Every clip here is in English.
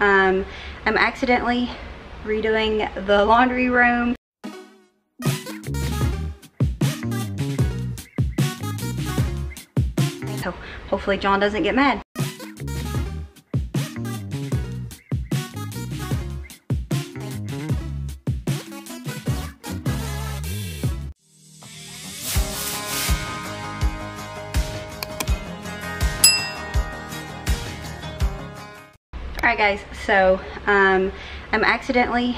I'm accidentally redoing the laundry room. So hopefully John doesn't get mad. Alright guys, so I'm accidentally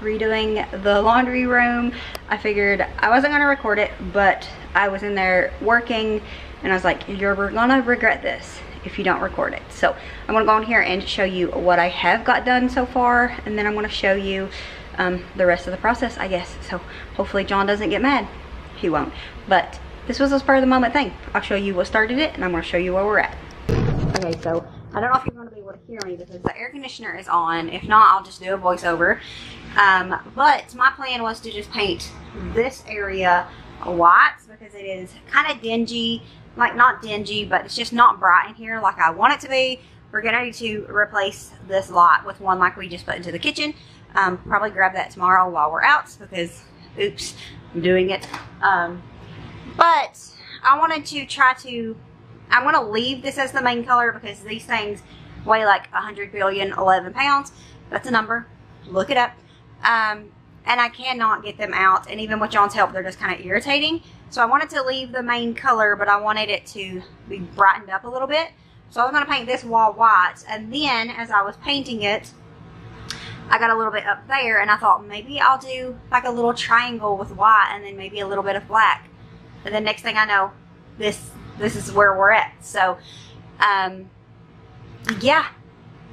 redoing the laundry room. I figured I wasn't going to record it, but I was in there working and I was like, you're going to regret this if you don't record it. So I'm going to go in here and show you what I have got done so far, and then I'm going to show you the rest of the process, I guess. So hopefully John doesn't get mad. He won't. But this was a spur of the moment thing. I'll show you what started it and I'm going to show you where we're at. Okay, so I don't know if you're going to be able to hear me because the air conditioner is on. If not, I'll just do a voiceover. But my plan was to just paint this area white because it is kind of dingy. Like, not dingy, but it's just not bright in here like I want it to be. We're going to need to replace this light with one like we just put into the kitchen. Probably grab that tomorrow while we're out because, oops, I'm doing it. But I wanted to try to... I'm going to leave this as the main color because these things weigh like 100 billion, 11 pounds. That's a number. Look it up. And I cannot get them out. And even with John's help, they're just kind of irritating. So I wanted to leave the main color, but I wanted it to be brightened up a little bit. So I was going to paint this wall white. And then as I was painting it, I got a little bit up there. And I thought maybe I'll do like a little triangle with white and then maybe a little bit of black. And then next thing I know, this is where we're at. So, yeah,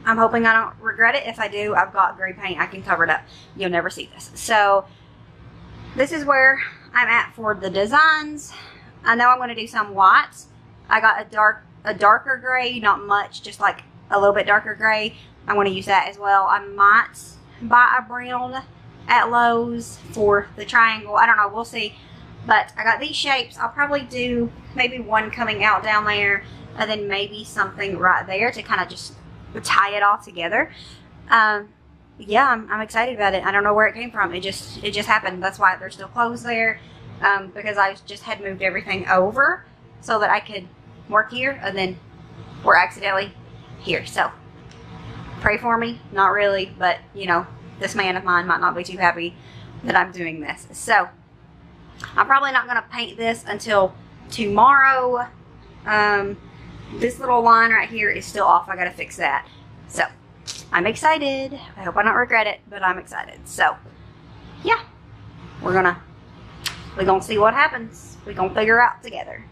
I'm hoping I don't regret it. If I do, I've got gray paint. I can cover it up. You'll never see this. So this is where I'm at for the designs. I know I'm going to do some whites. I got a darker gray, not much, just like a little bit darker gray. I'm going to use that as well. I might buy a brown at Lowe's for the triangle. I don't know. We'll see. But I got these shapes. I'll probably do maybe one coming out down there and then maybe something right there to kind of just tie it all together. Yeah, I'm excited about it. I don't know where it came from. It just happened. That's why there's still clothes there, because I just had moved everything over so that I could work here, and then we're accidentally here. So pray for me. Not really, but you know, this man of mine might not be too happy that I'm doing this. So I'm probably not going to paint this until tomorrow. This little line right here is still off. I got to fix that. So I'm excited. I hope I don't regret it, but I'm excited. So yeah, we're going to see what happens. We're going to figure out together.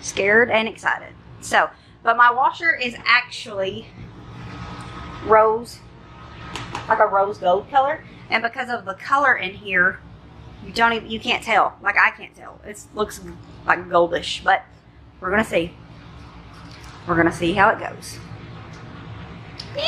Scared and excited. So, but my washer is actually rose, like a rose gold color. And because of the color in here, you can't tell. Like, I can't tell. It looks like goldish, but we're gonna see. We're gonna see how it goes. Beep.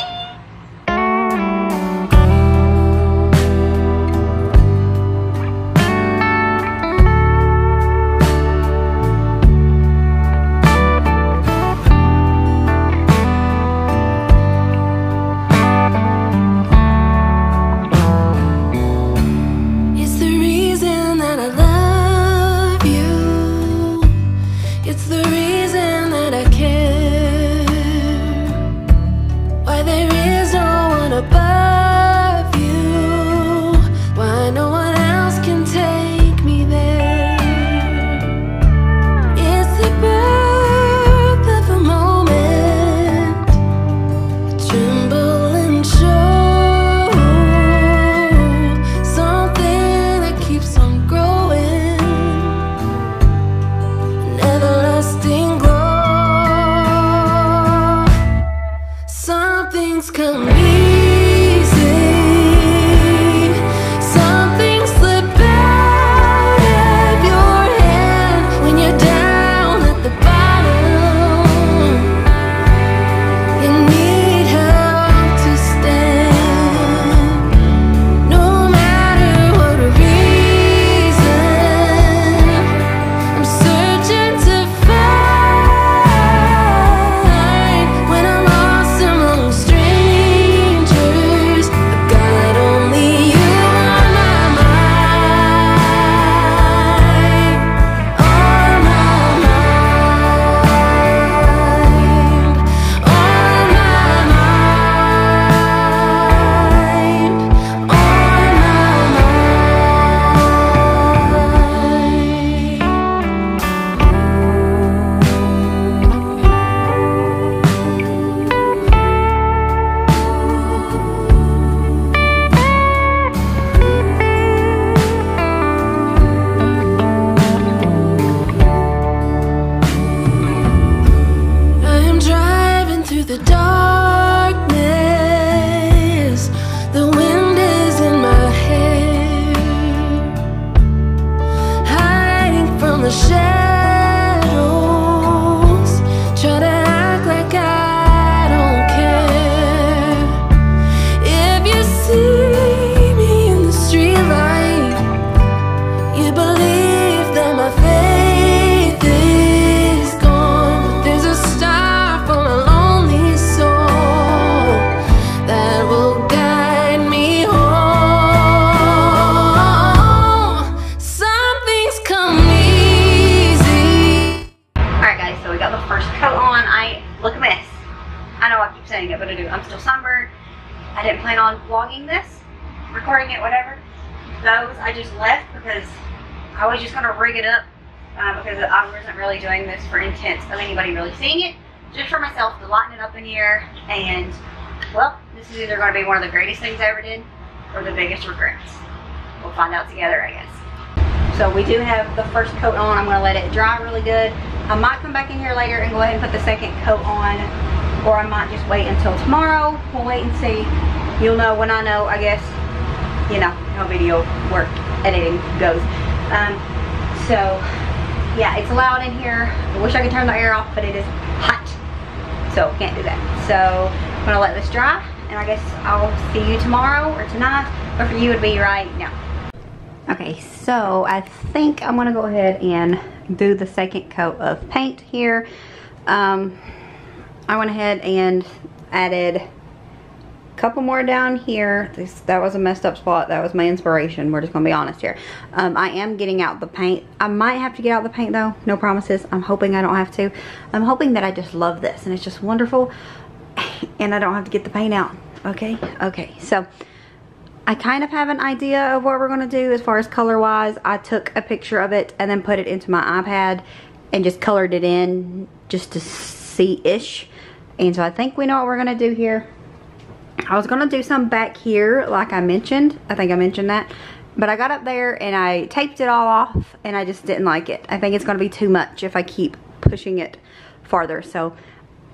summer. I didn't plan on vlogging this, recording it, whatever. Those I just left because I was just going to rig it up because I wasn't really doing this for intent of anybody really seeing it. Just for myself to lighten it up in here. And, well, this is either going to be one of the greatest things I ever did or the biggest regrets. We'll find out together, I guess. So we do have the first coat on. I'm going to let it dry really good. I might come back in here later and go ahead and put the second coat on, or I might just wait until tomorrow. We'll wait and see. You'll know when I know, I guess, you know, how video work editing goes. So, yeah, it's loud in here. I wish I could turn the air off, but it is hot, so can't do that. So I'm gonna let this dry, and I guess I'll see you tomorrow or tonight, but for you it'd be right now. Okay, so I think I'm gonna go ahead and do the second coat of paint here. I went ahead and added a couple more down here. That was a messed up spot. That was my inspiration. We're just gonna be honest here. I am getting out the paint. I might have to get out the paint though. No promises. I'm hoping I don't have to. I'm hoping that I just love this and it's just wonderful and I don't have to get the paint out. Okay, okay, so I kind of have an idea of what we're gonna do as far as color wise. I took a picture of it and then put it into my iPad and just colored it in just to see-ish. And so I think we know what we're gonna do here. I was gonna do some back here, like I mentioned. I think I mentioned that. But I got up there and I taped it all off and I just didn't like it. I think it's gonna be too much if I keep pushing it farther. So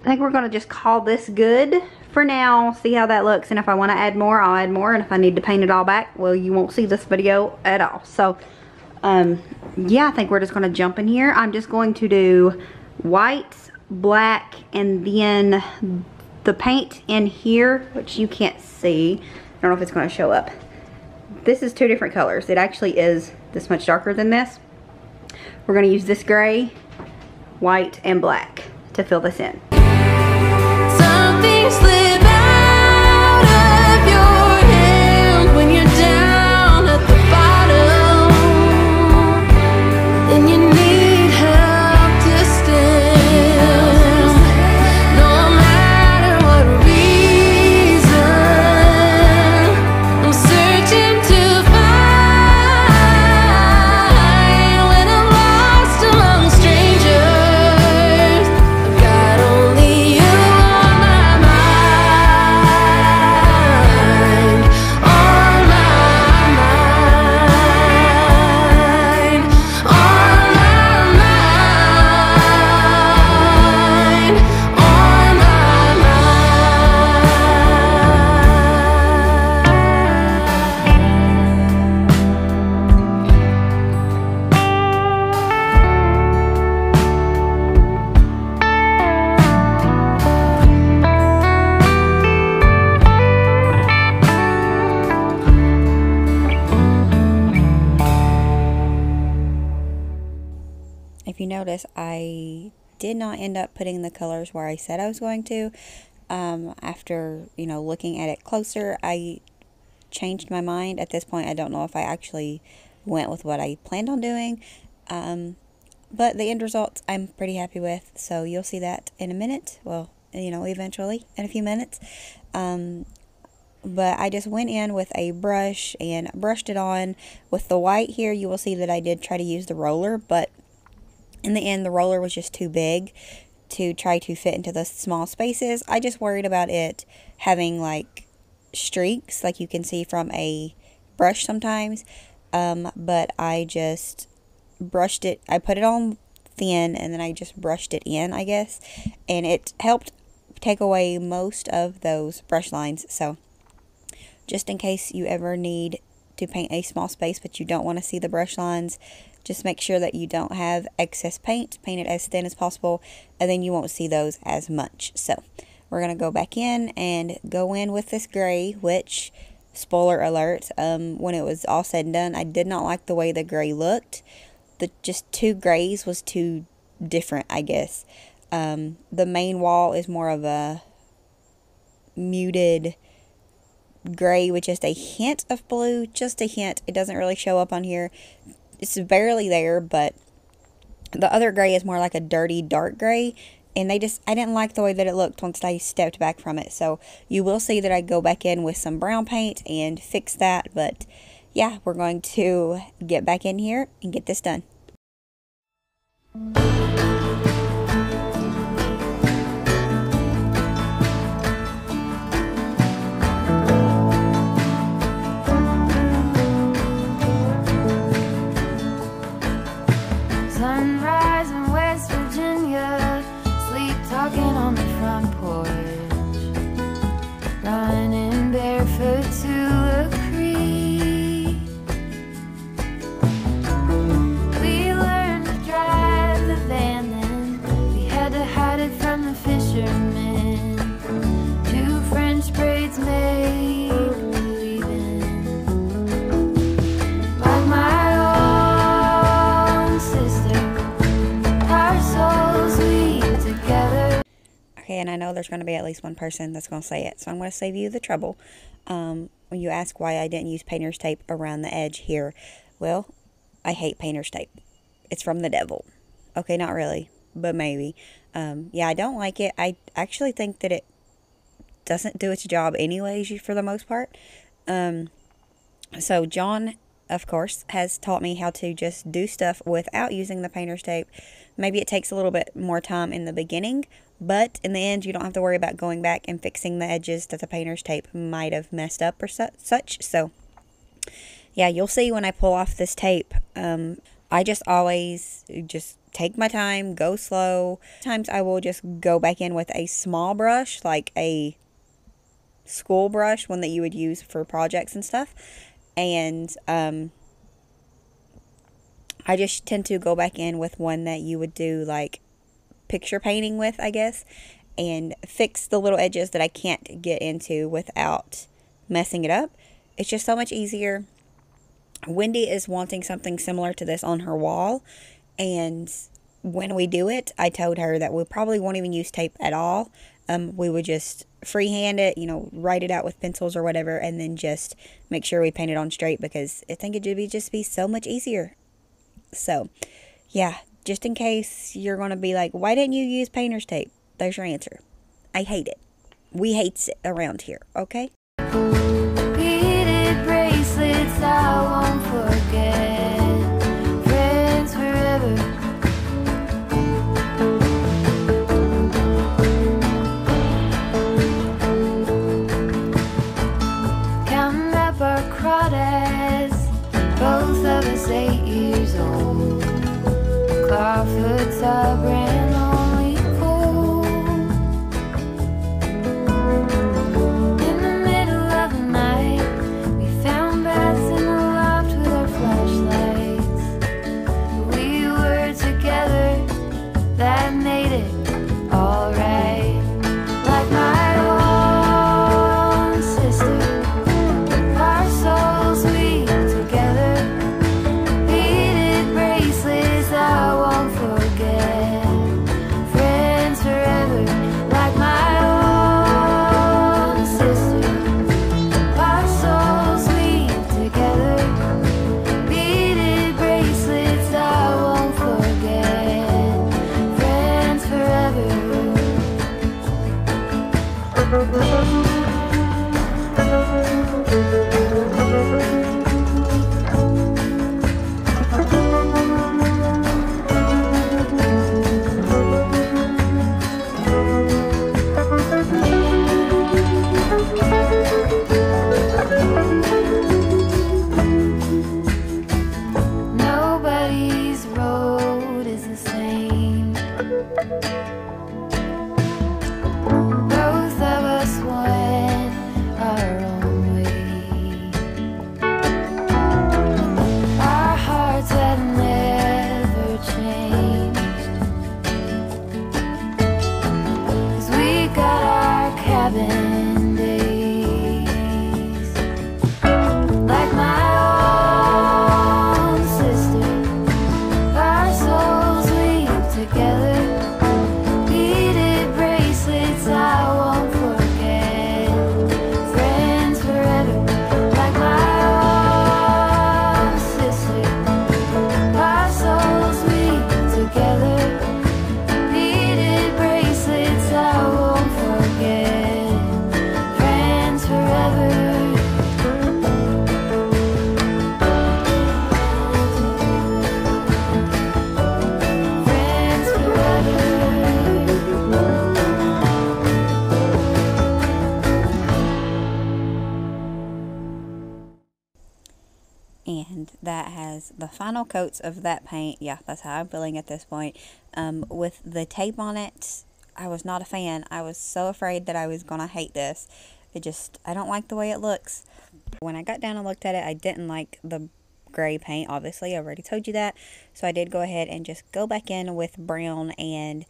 I think we're gonna just call this good for now, see how that looks. And if I wanna add more, I'll add more. And if I need to paint it all back, well, you won't see this video at all. So yeah, I think we're just gonna jump in here. I'm just going to do whites, black, and then the paint in here, which you can't see. I don't know if it's going to show up. This is two different colors. It actually is this much darker than this. We're going to use this gray, white, and black to fill this in. Something slip out of your hand when you're down at the bottom and you need help to stand. If you notice, I did not end up putting the colors where I said I was going to. After, you know, looking at it closer, I changed my mind. At this point, I don't know if I actually went with what I planned on doing. But the end results I'm pretty happy with, so you'll see that in a minute. Well, you know, eventually, in a few minutes. But I just went in with a brush and brushed it on. With the white here, you will see that I did try to use the roller, but in the end, the roller was just too big to try to fit into the small spaces. I just worried about it having, like, streaks, like you can see from a brush sometimes. But I just brushed it. I put it on thin, and then I just brushed it in, I guess. And it helped take away most of those brush lines. So, just in case you ever need to paint a small space, but you don't want to see the brush lines, just make sure that you don't have excess paint. Paint it as thin as possible, and then you won't see those as much. So we're going to go back in and go in with this gray, which, spoiler alert, when it was all said and done, I did not like the way the gray looked. The just two grays was too different, I guess. The main wall is more of a muted gray with just a hint of blue, just a hint. It doesn't really show up on here. It's barely there, but the other gray is more like a dirty dark gray, And I didn't like the way that it looked once I stepped back from it. So you will see that I go back in with some brown paint and fix that. But yeah, we're going to get back in here and get this done. Sunrise in West Virginia, sleep talking on the front porch, running barefoot to a creek. We learned to drive the van, then we had to hide it from the fishermen. Two French braids made believing, like my and I know there's going to be at least one person that's going to say it, so I'm going to save you the trouble. When you ask why I didn't use painter's tape around the edge here, well, I hate painter's tape. It's from the devil. Okay, not really, but maybe. Yeah, I don't like it. I actually think that it doesn't do its job anyways for the most part. So John, of course, has taught me how to just do stuff without using the painter's tape. Maybe it takes a little bit more time in the beginning, but in the end, you don't have to worry about going back and fixing the edges that the painter's tape might have messed up or such. So, yeah, you'll see when I pull off this tape. I just always just take my time, go slow. Sometimes I will just go back in with a small brush, like a school brush, one that you would use for projects and stuff. And I just tend to go back in with one that you would do like picture painting with, I guess, and fix the little edges that I can't get into without messing it up. It's just so much easier. Wendy is wanting something similar to this on her wall, and when we do it, I told her that we probably won't even use tape at all. We would just freehand it, you know, write it out with pencils or whatever, and then just make sure we paint it on straight, because I think it would just be so much easier. So, yeah, just in case you're going to be like, why didn't you use painter's tape? There's your answer. I hate it. We hate it around here, okay? Beaded bracelets I won't forget, friends forever. Both of us 8 years old, Clawfoot's our brand only cold. In the middle of the night, we found bats in the loft with our flashlights. We were together, that made it all right. Like my own sister, our souls we together. Forget. And that has the final coats of that paint. Yeah, that's how I'm feeling at this point. With the tape on it, I was not a fan. I was so afraid that I was going to hate this. I don't like the way it looks. When I got down and looked at it, I didn't like the gray paint, obviously. I already told you that. So I did go ahead and just go back in with brown and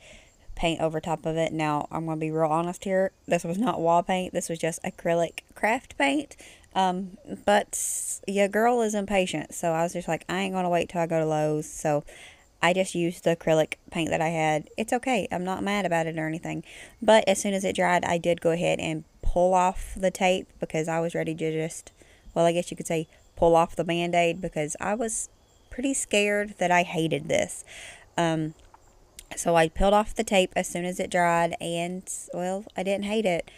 paint over top of it. Now, I'm going to be real honest here. This was not wall paint. This was just acrylic craft paint. But your girl is impatient, so I was just like, I ain't going to wait till I go to Lowe's. So I just used the acrylic paint that I had. It's okay. I'm not mad about it or anything. But as soon as it dried, I did go ahead and pull off the tape because I was ready to just, well, I guess you could say pull off the Band-Aid because I was pretty scared that I hated this. So I peeled off the tape as soon as it dried and, well, I didn't hate it.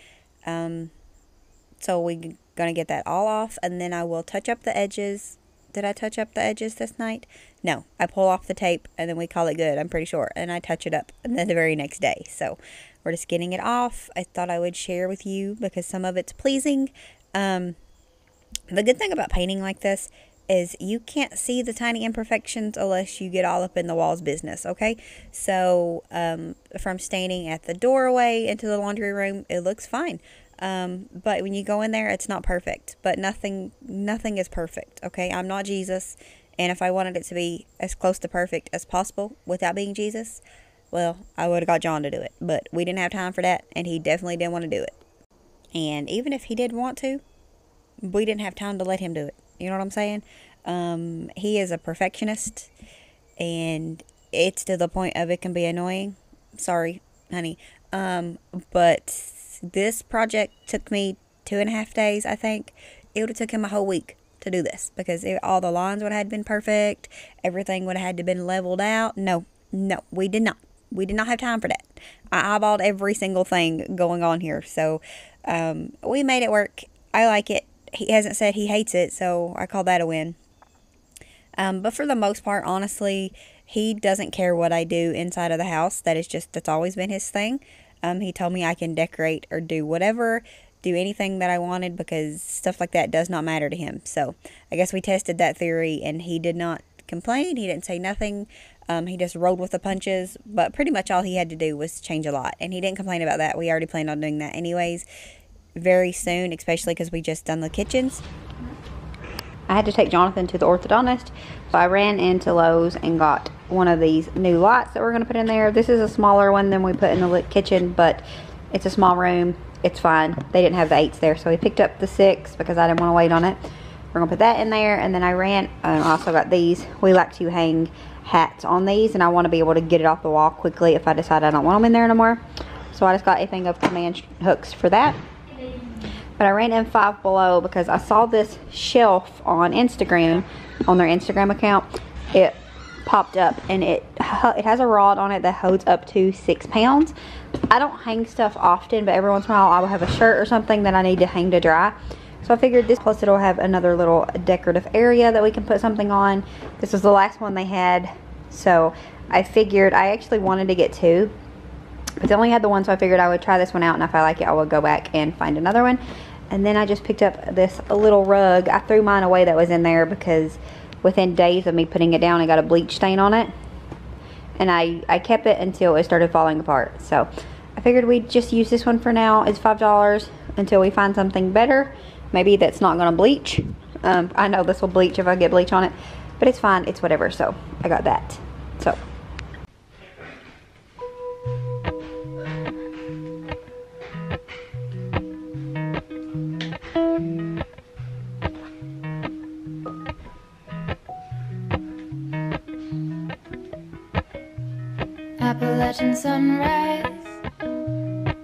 So we're going to get that all off and then I will touch up the edges. Did I touch up the edges this night? No. I pull off the tape and then we call it good, I'm pretty sure. And I touch it up and then the very next day. So we're just getting it off. I thought I would share with you because some of it's pleasing. The good thing about painting like this is you can't see the tiny imperfections unless you get all up in the walls business, okay? So from standing at the doorway into the laundry room, it looks fine. But when you go in there, it's not perfect. But nothing is perfect, okay? I'm not Jesus, and if I wanted it to be as close to perfect as possible without being Jesus, well, I would have got John to do it. But we didn't have time for that, and he definitely didn't want to do it. And even if he did want to, we didn't have time to let him do it. You know what I'm saying? He is a perfectionist, and it's to the point of it can be annoying. Sorry, honey. But this project took me 2.5 days, I think. It would have took him a whole week to do this because all the lines would have been perfect. Everything would have had to been leveled out. No, we did not. We did not have time for that. I eyeballed every single thing going on here. So we made it work. I like it. He hasn't said he hates it, so I call that a win. But for the most part, honestly, he doesn't care what I do inside of the house. That's always been his thing. He told me I can decorate or do whatever, do anything that I wanted because stuff like that does not matter to him. So I guess we tested that theory and he did not complain. He didn't say nothing. He just rolled with the punches, but pretty much all he had to do was change a lot. And he didn't complain about that. We already planned on doing that anyways. Very soon, especially because we just done the kitchens. I had to take Jonathan to the orthodontist, so I ran into Lowe's and got one of these new lights that we're going to put in there. This is a smaller one than we put in the lit kitchen, but it's a small room. It's fine. They didn't have the 8s there, so we picked up the 6 because I didn't want to wait on it. We're going to put that in there, and then I ran and also got these. We like to hang hats on these, and I want to be able to get it off the wall quickly if I decide I don't want them in there anymore. So I just got a thing of command hooks for that. But I ran in Five Below because I saw this shelf on Instagram, on their Instagram account. It popped up and it has a rod on it that holds up to 6 pounds. I don't hang stuff often, but every once in a while I will have a shirt or something that I need to hang to dry. So I figured this, plus it'll have another little decorative area that we can put something on. This was the last one they had, so I figured I actually wanted to get 2. But they only had the one, so I figured I would try this one out, and if I like it, I will go back and find another one. And then I just picked up this little rug. I threw mine away that was in there because within days of me putting it down, I got a bleach stain on it. And I kept it until it started falling apart. So I figured we'd just use this one for now. It's $5 until we find something better. Maybe that's not going to bleach. I know this will bleach if I get bleach on it. But it's fine. It's whatever. So I got that. So Appalachian sunrise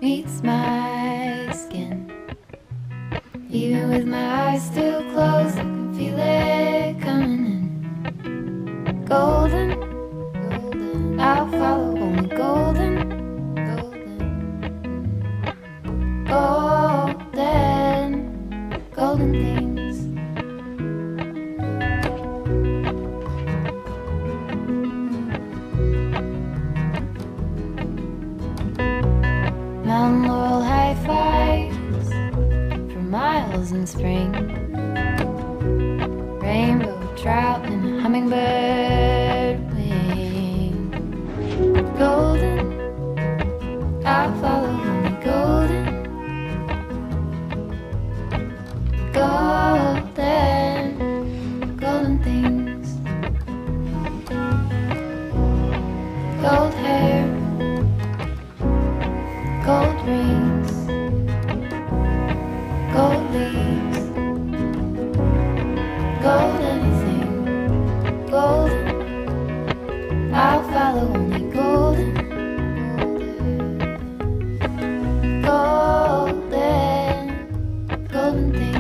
meets my skin. Even with my eyes still closed, I can feel it coming in. Golden, golden, I'll follow only golden, golden, golden, golden things. Spring rainbow trout and a hummingbird wing. Golden, I'll follow only golden. Golden, golden things. Gold hair, gold rings, gold leaves. Gold anything, golden, I'll follow only golden, golden, golden things.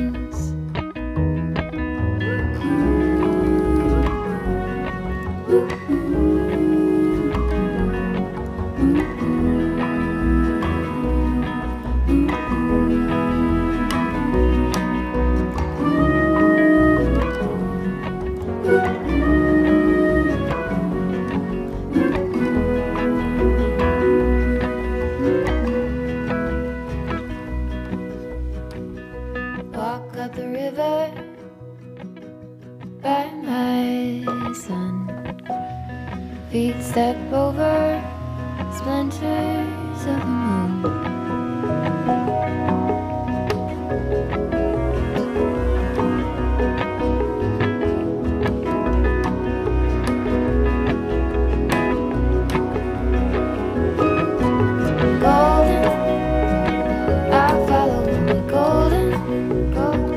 By my son, feet step over splinters of the moon. Golden, I'll follow the golden, golden.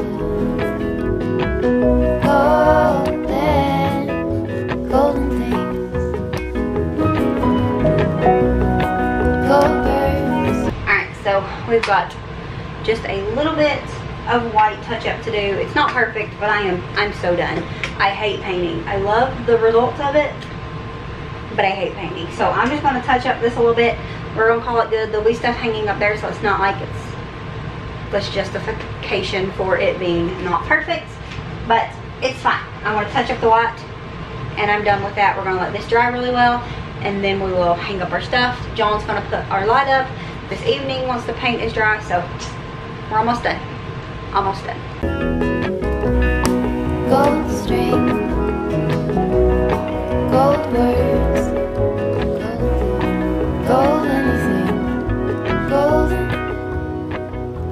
We've got just a little bit of white touch-up to do. It's not perfect, but I'm so done. I hate painting. I love the results of it, but I hate painting. So I'm just going to touch up this a little bit. We're going to call it good. There'll be stuff hanging up there, so it's not like it's justification for it being not perfect, but it's fine. I'm going to touch up the white, and I'm done with that. We're going to let this dry really well, and then we will hang up our stuff. John's going to put our light up this evening once the paint is dry, so we're almost done. Almost done. Gold string, gold words, gold anything, golden,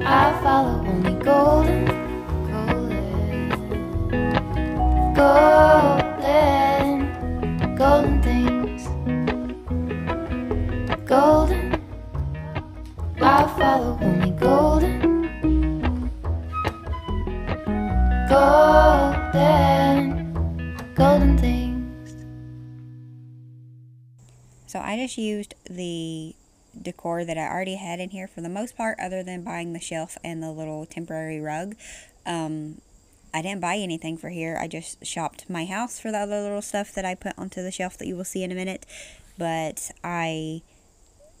I follow only golden, golden, golden, golden things, golden. I'll follow only golden, golden, golden things. So I just used the decor that I already had in here for the most part, other than buying the shelf and the little temporary rug. I didn't buy anything for here. I just shopped my house for the other little stuff that I put onto the shelf that you will see in a minute. But I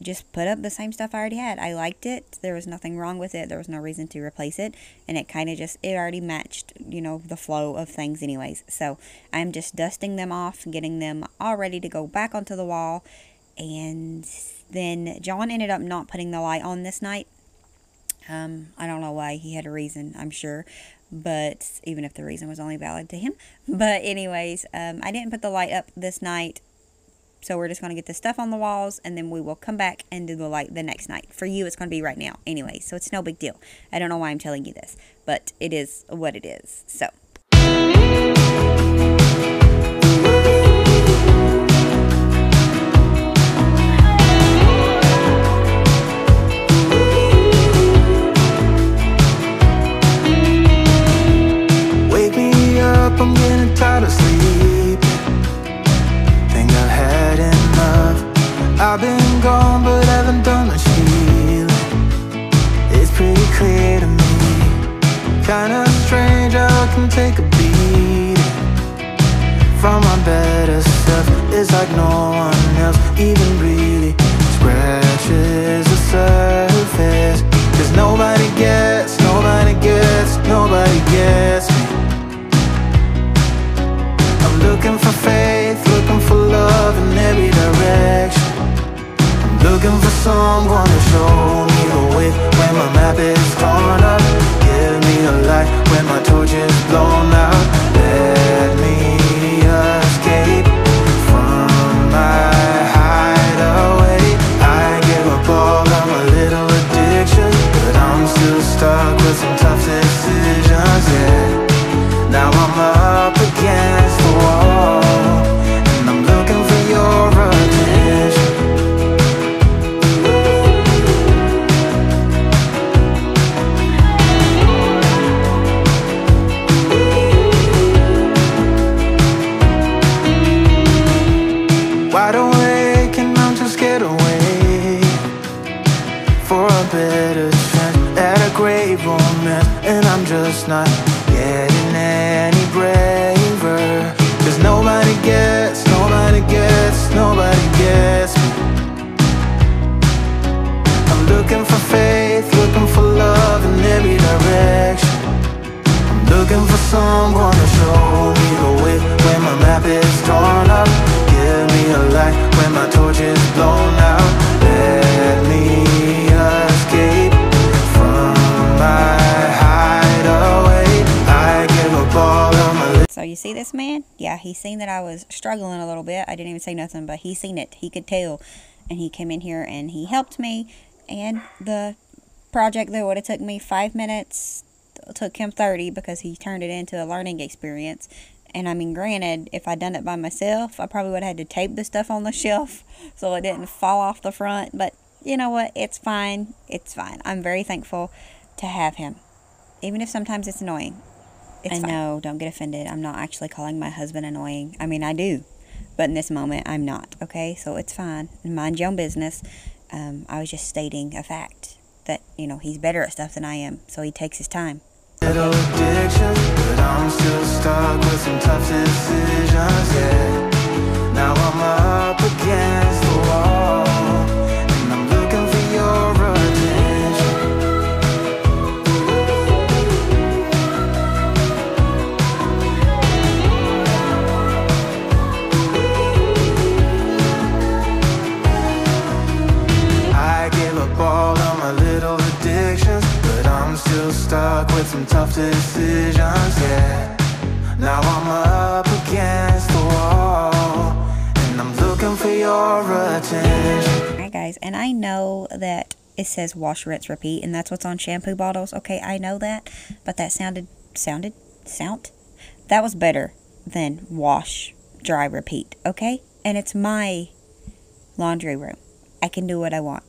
just put up the same stuff I already had. I liked it. There was nothing wrong with it. There was no reason to replace it. And it kind of just, it already matched, you know, the flow of things anyways. So I'm just dusting them off, getting them all ready to go back onto the wall. And then John ended up not putting the light on this night. I don't know why. He had a reason, I'm sure. But even if the reason was only valid to him. But anyways, I didn't put the light up this night. So we're just going to get this stuff on the walls, and then we will come back and do the light the next night. For you, it's going to be right now anyway, so it's no big deal. I don't know why I'm telling you this, but it is what it is. So. Wake me up, I'm getting tired of sleep. I've been gone but haven't done much healing. It's pretty clear to me. Kinda strange I can take a beat from my better self. It's like no one else even really scratches the surface. Cause nobody gets, nobody gets, nobody gets me. I'm looking for faith, looking for love in every direction. Looking for someone to show me the way when my map is torn up. Give me a light when my torch is blown out. Let me I'm just not getting any braver. Cause nobody gets, nobody gets, nobody gets me. I'm looking for faith, looking for love in every direction. I'm looking for someone to show me the way when my map is torn up. Give me a light when my torch is blown out. Let me escape from my hideaway. I give up all of my. So you see this man? Yeah, he seen that I was struggling a little bit. I didn't even say nothing, but he seen it. He could tell. And he came in here and he helped me. And the project that would have took me 5 minutes took him 30 because he turned it into a learning experience. And I mean, granted, if I'd done it by myself, I probably would have had to tape the stuff on the shelf so it didn't fall off the front. But you know what? It's fine. It's fine. I'm very thankful to have him. Even if sometimes it's annoying. It's fine. I know, don't get offended. I'm not actually calling my husband annoying. I mean, I do. But in this moment, I'm not. Okay? So it's fine. Mind your own business. I was just stating a fact that, you know, he's better at stuff than I am. So he takes his time. Little addictions, but I'm still stuck with some tough decisions, yeah. Now I'm up against the wall, and I'm looking for your attention. I gave up all of my little addictions, but I'm still stuck with some tough decisions, yeah. Now I'm up against the wall, and I'm looking for your attention. Alright guys, and I know that it says wash, rinse, repeat, and that's what's on shampoo bottles. Okay, I know that, but that sounded that was better than wash, dry, repeat, okay? And it's my laundry room. I can do what I want.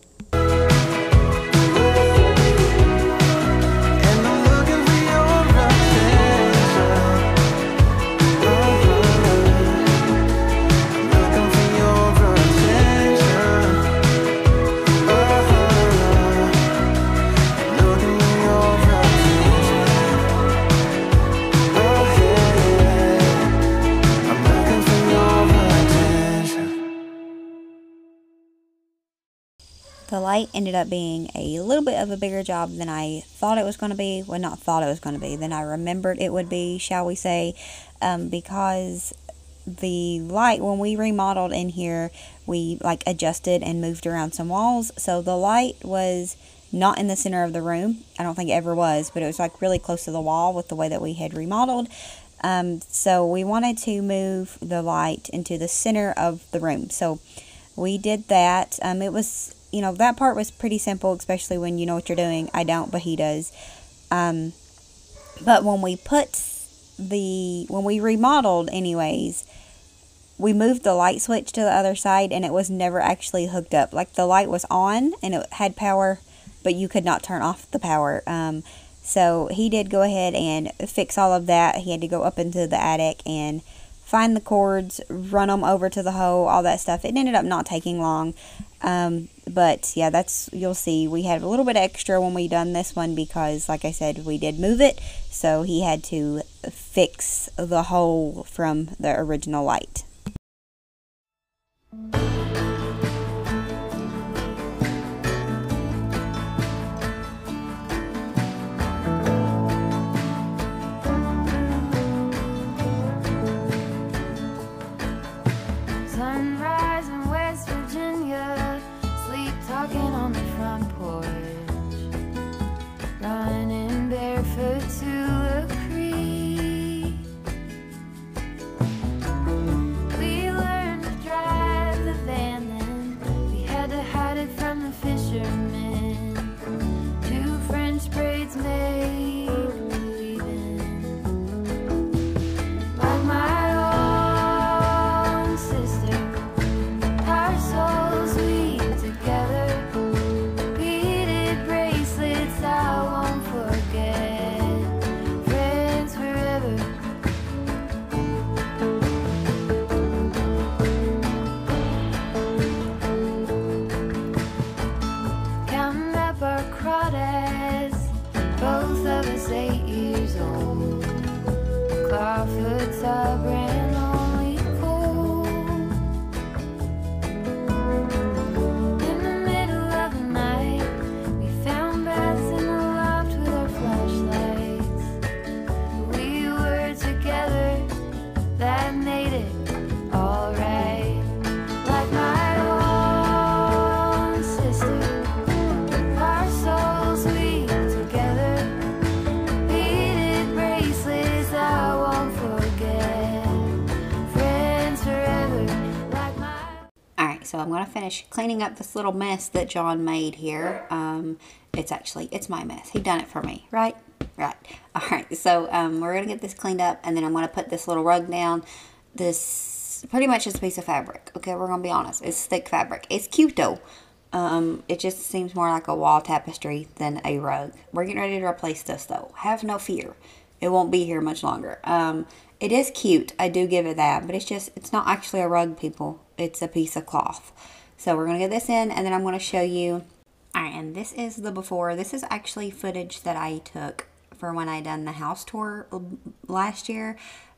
The light ended up being a little bit of a bigger job than I thought it was going to be. Well, not thought it was going to be, than I remembered it would be, shall we say. Because the light, when we remodeled in here, we like adjusted and moved around some walls. So the light was not in the center of the room. I don't think it ever was, but it was like really close to the wall with the way that we had remodeled. So we wanted to move the light into the center of the room. So we did that. It was... You know, that part was pretty simple, especially when you know what you're doing. I don't, but he does. But when we put the... When we remodeled anyways, we moved the light switch to the other side, and it was never actually hooked up. Like, the light was on, and it had power, but you could not turn off the power. So he did go ahead and fix all of that. He had to go up into the attic and find the cords, run them over to the hole, all that stuff. It ended up not taking long. But yeah, that's, you'll see, we had a little bit extra when we done this one because, like I said, we did move it. So he had to fix the hole from the original light. Sunrise in West Virginia. Talking on the front porch, running barefoot to a creek. We learned to drive the van. I'm going to finish cleaning up this little mess that John made here. It's my mess. He done it for me, right? Right. All right. So we're going to get this cleaned up, and then I'm going to put this little rug down. This pretty much is a piece of fabric. Okay, we're going to be honest. It's thick fabric. It's cute, though. It just seems more like a wall tapestry than a rug. We're getting ready to replace this, though. Have no fear. It won't be here much longer. It is cute. I do give it that. But it's not actually a rug, people. It's a piece of cloth. So we're going to get this in, and then I'm going to show you. All right, and this is the before. This is actually footage that I took for when I done the house tour last year.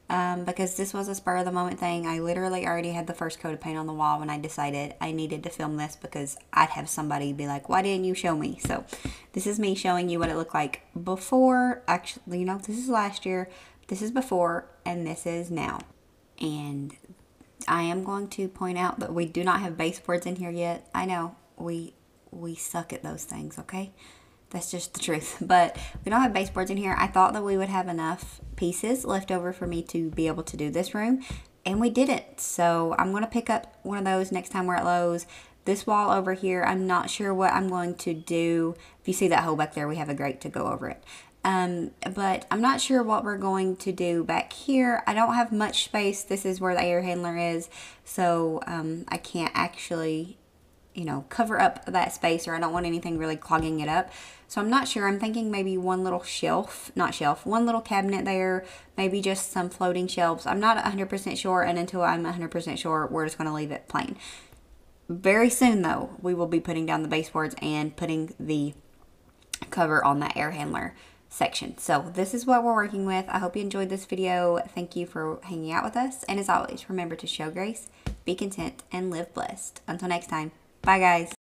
Because this was a spur of the moment thing. I literally already had the first coat of paint on the wall when I decided I needed to film this, because I'd have somebody be like, why didn't you show me? So this is me showing you what it looked like before. Actually, you know, this is last year, this is before, and this is now. And I am going to point out that we do not have baseboards in here yet. I know we suck at those things, okay? That's just the truth, but we don't have baseboards in here. I thought that we would have enough pieces left over for me to be able to do this room, and we didn't. So I'm going to pick up one of those next time we're at Lowe's. This wall over here, I'm not sure what I'm going to do. If you see that hole back there, we have a grate to go over it. But I'm not sure what we're going to do back here. I don't have much space. This is where the air handler is, so I can't actually, you know, cover up that space, or I don't want anything really clogging it up. So I'm not sure. I'm thinking maybe one little cabinet there, maybe just some floating shelves. I'm not 100% sure, and until I'm 100% sure, we're just going to leave it plain. Very soon, though, we will be putting down the baseboards and putting the cover on the air handler section. So this is what we're working with. I hope you enjoyed this video. Thank you for hanging out with us. And as always, remember to show grace, be content, and live blessed. Until next time. Bye, guys.